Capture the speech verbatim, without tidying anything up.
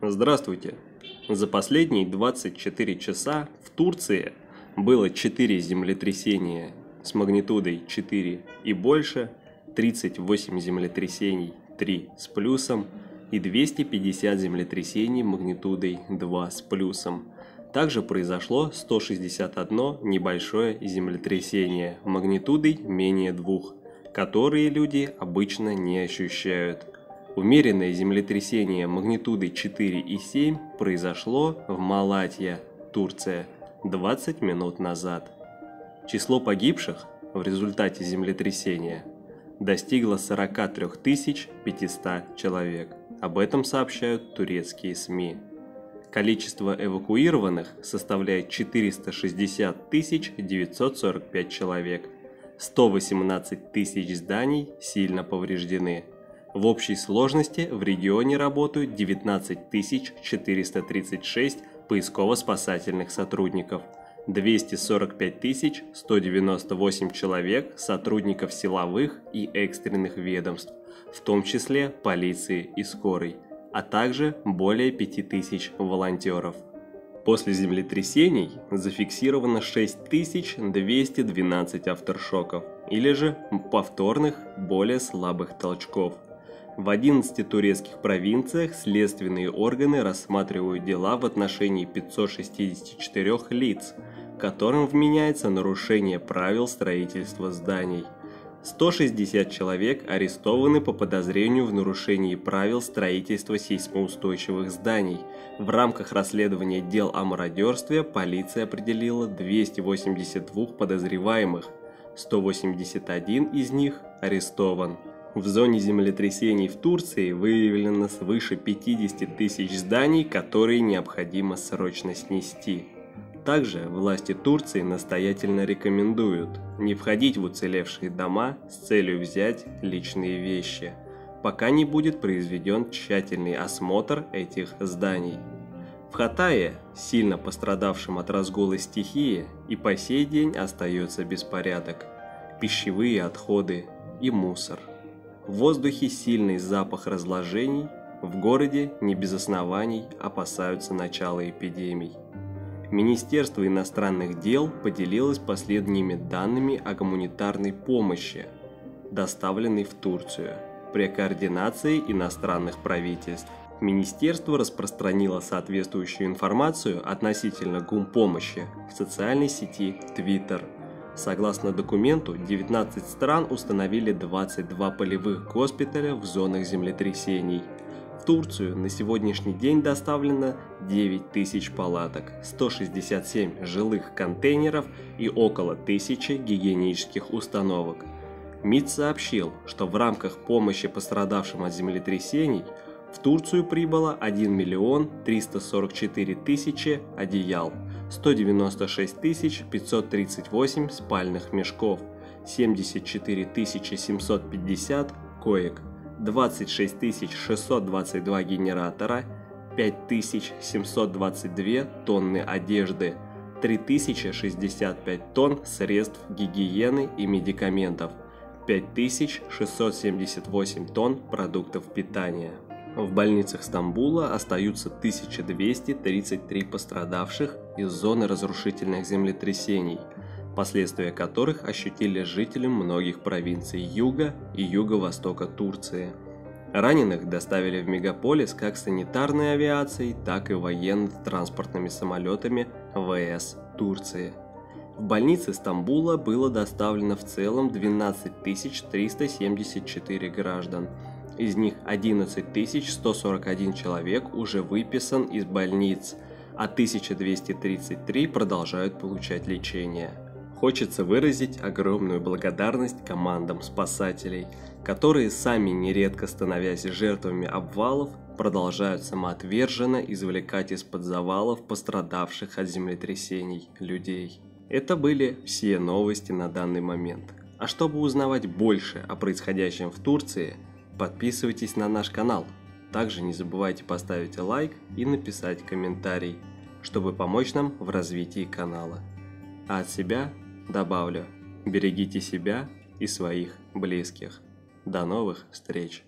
Здравствуйте! За последние двадцать четыре часа в Турции было четыре землетрясения с магнитудой четыре и больше, тридцать восемь землетрясений три с плюсом и двести пятьдесят землетрясений магнитудой два с плюсом. Также произошло сто шестьдесят одно небольшое землетрясение магнитудой менее двух, которые люди обычно не ощущают. Умеренное землетрясение магнитудой четыре и семь произошло в Малатья, Турция, двадцать минут назад. Число погибших в результате землетрясения достигло сорока трёх тысяч пятисот человек. Об этом сообщают турецкие СМИ. Количество эвакуированных составляет четыреста шестьдесят тысяч девятьсот сорок пять человек. сто восемнадцать тысяч зданий сильно повреждены. В общей сложности в регионе работают девятнадцать тысяч четыреста тридцать шесть поисково-спасательных сотрудников, двести сорок пять тысяч сто девяносто восемь человек сотрудников силовых и экстренных ведомств, в том числе полиции и скорой, а также более пяти тысяч волонтеров. После землетрясений зафиксировано шесть тысяч двести двенадцать афтершоков, или же повторных более слабых толчков. В одиннадцати турецких провинциях следственные органы рассматривают дела в отношении пятисот шестидесяти четырёх лиц, которым вменяется нарушение правил строительства зданий. сто шестьдесят человек арестованы по подозрению в нарушении правил строительства сейсмоустойчивых зданий. В рамках расследования дел о мародерстве полиция определила двести восемьдесят два подозреваемых, сто восемьдесят один из них арестован. В зоне землетрясений в Турции выявлено свыше пятидесяти тысяч зданий, которые необходимо срочно снести. Также власти Турции настоятельно рекомендуют не входить в уцелевшие дома с целью взять личные вещи, пока не будет произведен тщательный осмотр этих зданий. В Хатае, сильно пострадавшем от разгула стихии, и по сей день остается беспорядок, пищевые отходы и мусор. В воздухе сильный запах разложений, в городе не без оснований опасаются начала эпидемий. Министерство иностранных дел поделилось последними данными о гуманитарной помощи, доставленной в Турцию, при координации иностранных правительств. Министерство распространило соответствующую информацию относительно гумпомощи в социальной сети Twitter. Согласно документу, девятнадцать стран установили двадцать два полевых госпиталя в зонах землетрясений. В Турцию на сегодняшний день доставлено девять тысяч палаток, сто шестьдесят семь жилых контейнеров и около тысячи гигиенических установок. МИД сообщил, что в рамках помощи пострадавшим от землетрясений в Турцию прибыло один миллион триста сорок четыре тысячи одеял, сто девяносто шесть тысяч пятьсот тридцать восемь спальных мешков, семьдесят четыре тысячи семьсот пятьдесят коек, двадцать шесть тысяч шестьсот двадцать два генератора, пять тысяч семьсот двадцать две тонны одежды, три тысячи шестьдесят пять тонн средств гигиены и медикаментов, пять тысяч шестьсот семьдесят восемь тонн продуктов питания. В больницах Стамбула остаются тысяча двести тридцать три пострадавших из зоны разрушительных землетрясений, последствия которых ощутили жители многих провинций юга и юго-востока Турции. Раненых доставили в мегаполис как санитарной авиацией, так и военно-транспортными самолетами ВС Турции. В больнице Стамбула было доставлено в целом двенадцать тысяч триста семьдесят четыре граждан. Из них одиннадцать тысяч сто сорок один человек уже выписан из больниц, а тысяча двести тридцать три продолжают получать лечение. Хочется выразить огромную благодарность командам спасателей, которые, сами нередко становясь жертвами обвалов, продолжают самоотверженно извлекать из-под завалов пострадавших от землетрясений людей. Это были все новости на данный момент. А чтобы узнавать больше о происходящем в Турции, подписывайтесь на наш канал. Также не забывайте поставить лайк и написать комментарий, чтобы помочь нам в развитии канала. А от себя добавлю: берегите себя и своих близких. До новых встреч!